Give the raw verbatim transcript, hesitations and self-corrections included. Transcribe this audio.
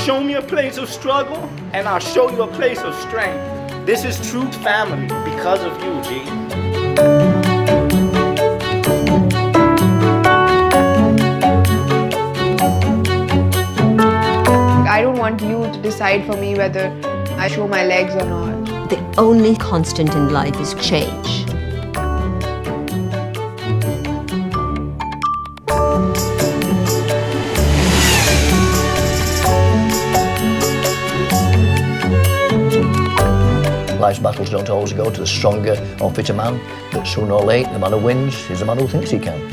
Show me a place of struggle, and I'll show you a place of strength. This is true family because of you, G. I don't want you to decide for me whether I show my legs or not. The only constant in life is change. Life's battles don't always go to the stronger or fitter man, but sooner or later the man who wins is the man who thinks he can.